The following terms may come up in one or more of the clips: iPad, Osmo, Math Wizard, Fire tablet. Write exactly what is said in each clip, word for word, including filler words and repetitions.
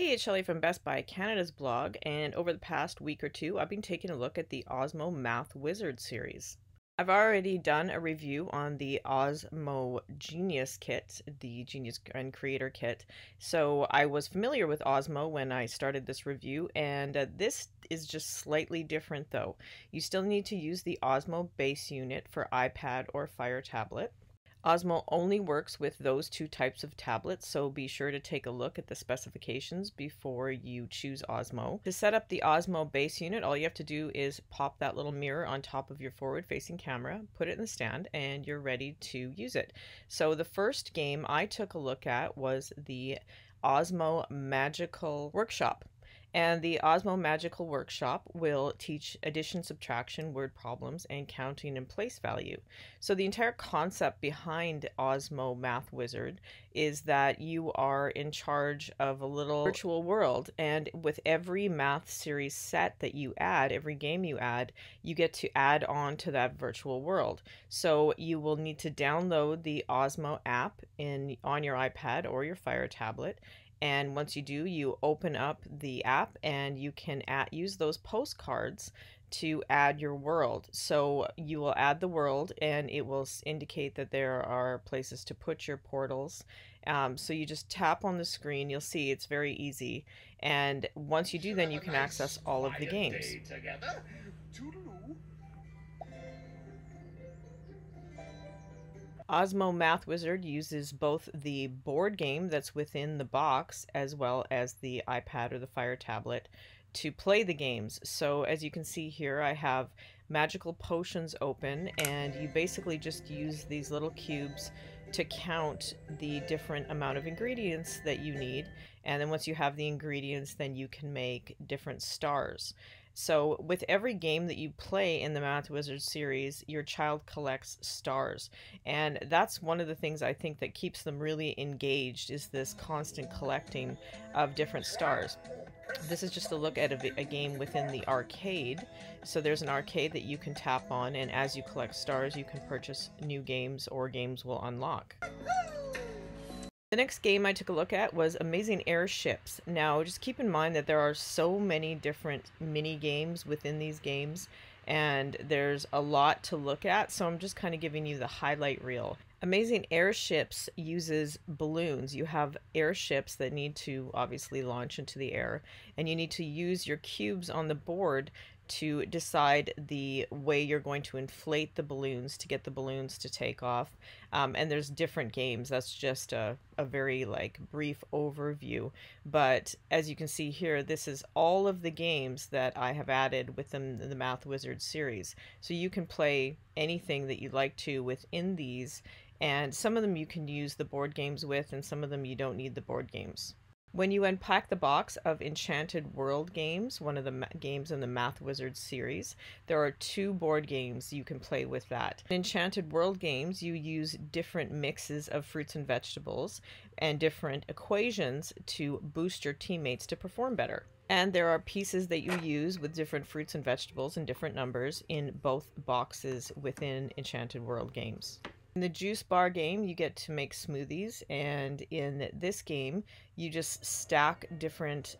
Hey, it's Shelley from Best Buy Canada's blog, and over the past week or two, I've been taking a look at the Osmo Math Wizard series. I've already done a review on the Osmo Genius Kit, the Genius and Creator Kit, so I was familiar with Osmo when I started this review, and uh, this is just slightly different though. You still need to use the Osmo base unit for iPad or Fire tablet. Osmo only works with those two types of tablets, so be sure to take a look at the specifications before you choose Osmo. To set up the Osmo base unit, all you have to do is pop that little mirror on top of your forward-facing camera, put it in the stand, and you're ready to use it. So the first game I took a look at was the Osmo Magical Workshop. And the Osmo Magical Workshop will teach addition, subtraction, word problems, and counting and place value. So the entire concept behind Osmo Math Wizard is that you are in charge of a little virtual world, and with every math series set that you add, every game you add, you get to add on to that virtual world. So you will need to download the Osmo app in on your iPad or your Fire tablet. And once you do, you open up the app and you can at, use those postcards to add your world. So you will add the world and it will indicate that there are places to put your portals. Um, so you just tap on the screen, you'll see it's very easy. And once you do, then you can access all of the games. Osmo Math Wizard uses both the board game that's within the box as well as the iPad or the Fire tablet to play the games. So as you can see here, I have Magical Potions open, and you basically just use these little cubes to count the different amount of ingredients that you need. And then once you have the ingredients, then you can make different stars. So with every game that you play in the Math Wizard series, your child collects stars. And that's one of the things I think that keeps them really engaged, is this constant collecting of different stars. This is just a look at a, a game within the arcade. So there's an arcade that you can tap on, and as you collect stars, you can purchase new games or games will unlock. The next game I took a look at was Amazing Airships. Now, just keep in mind that there are so many different mini games within these games, and there's a lot to look at, so I'm just kind of giving you the highlight reel. Amazing Airships uses balloons. You have airships that need to obviously launch into the air, and you need to use your cubes on the board to decide the way you're going to inflate the balloons to get the balloons to take off. Um, and there's different games. That's just a, a very like brief overview. But as you can see here, this is all of the games that I have added within the Math Wizard series. So you can play anything that you'd like to within these. And some of them you can use the board games with, and some of them you don't need the board games. When you unpack the box of Enchanted World Games, one of the games in the Math Wizard series, there are two board games you can play with that. In Enchanted World Games, you use different mixes of fruits and vegetables and different equations to boost your teammates to perform better. And there are pieces that you use with different fruits and vegetables and different numbers in both boxes within Enchanted World Games. In the juice bar game, you get to make smoothies, and in this game, you just stack different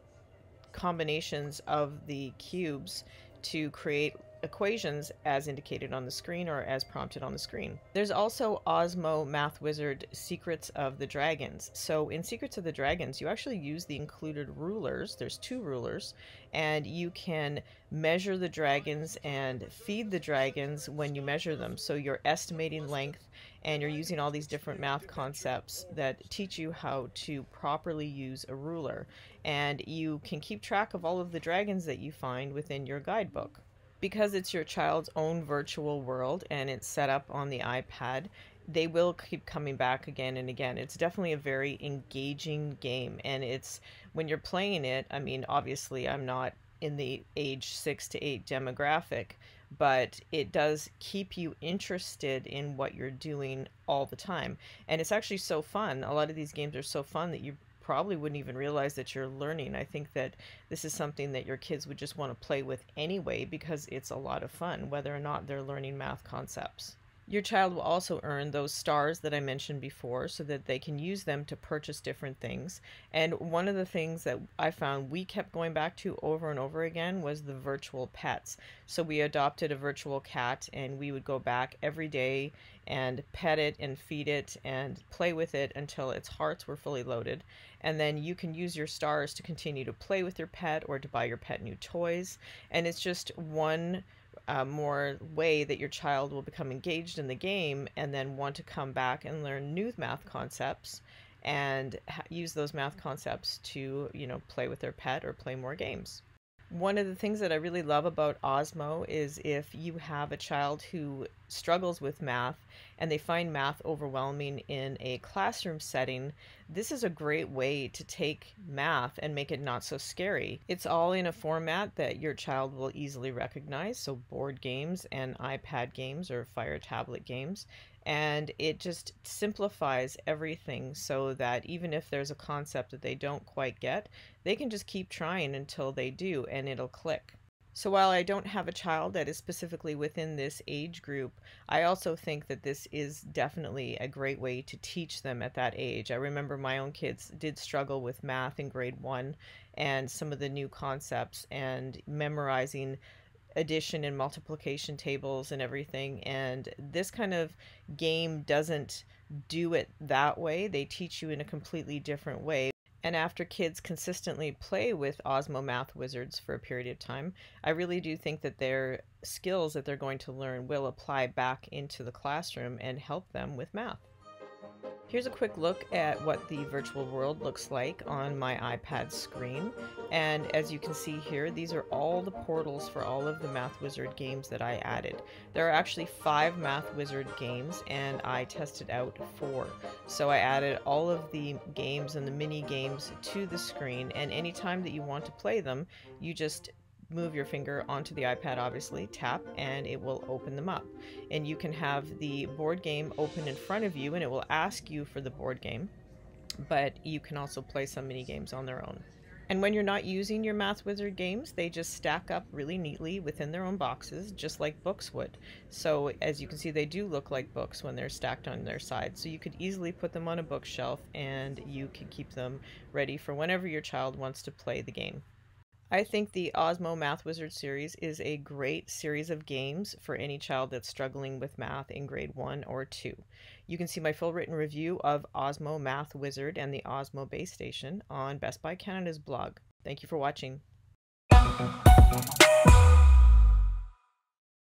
combinations of the cubes to create equations as indicated on the screen or as prompted on the screen. There's also Osmo Math Wizard Secrets of the Dragons. So in Secrets of the Dragons, you actually use the included rulers. There's two rulers, and you can measure the dragons and feed the dragons when you measure them. So you're estimating length, and you're using all these different math concepts that teach you how to properly use a ruler. And you can keep track of all of the dragons that you find within your guidebook. Because it's your child's own virtual world and it's set up on the iPad, they will keep coming back again and again. It's definitely a very engaging game, and it's when you're playing it, I mean, obviously I'm not in the age six to eight demographic, but it does keep you interested in what you're doing all the time. And it's actually so fun. A lot of these games are so fun that you probably wouldn't even realize that you're learning. I think that this is something that your kids would just want to play with anyway, because it's a lot of fun, whether or not they're learning math concepts. Your child will also earn those stars that I mentioned before so that they can use them to purchase different things. And one of the things that I found we kept going back to over and over again was the virtual pets. So we adopted a virtual cat and we would go back every day and pet it and feed it and play with it until its hearts were fully loaded. And then you can use your stars to continue to play with your pet or to buy your pet new toys. And it's just one Uh, more way that your child will become engaged in the game and then want to come back and learn new math concepts and ha use those math concepts to, you know, play with their pet or play more games. One of the things that I really love about Osmo is if you have a child who struggles with math and they find math overwhelming in a classroom setting, this is a great way to take math and make it not so scary. It's all in a format that your child will easily recognize, so board games and iPad games or Fire tablet games, and it just simplifies everything so that even if there's a concept that they don't quite get, they can just keep trying until they do and it'll click. So while I don't have a child that is specifically within this age group, I also think that this is definitely a great way to teach them at that age. I remember my own kids did struggle with math in grade one and some of the new concepts and memorizing addition and multiplication tables and everything, and this kind of game doesn't do it that way. They teach you in a completely different way. And after kids consistently play with Osmo Math Wizards for a period of time, I really do think that their skills that they're going to learn will apply back into the classroom and help them with math. Here's a quick look at what the virtual world looks like on my iPad screen. And as you can see here, these are all the portals for all of the Math Wizard games that I added. There are actually five Math Wizard games and I tested out four. So I added all of the games and the mini games to the screen, and anytime that you want to play them, you just move your finger onto the iPad, obviously, tap, and it will open them up. And you can have the board game open in front of you and it will ask you for the board game, but you can also play some mini games on their own. And when you're not using your Math Wizard games, they just stack up really neatly within their own boxes, just like books would. So as you can see, they do look like books when they're stacked on their side. So you could easily put them on a bookshelf and you can keep them ready for whenever your child wants to play the game. I think the Osmo Math Wizard series is a great series of games for any child that's struggling with math in grade one or two. You can see my full written review of Osmo Math Wizard and the Osmo base station on Best Buy Canada's blog. Thank you for watching.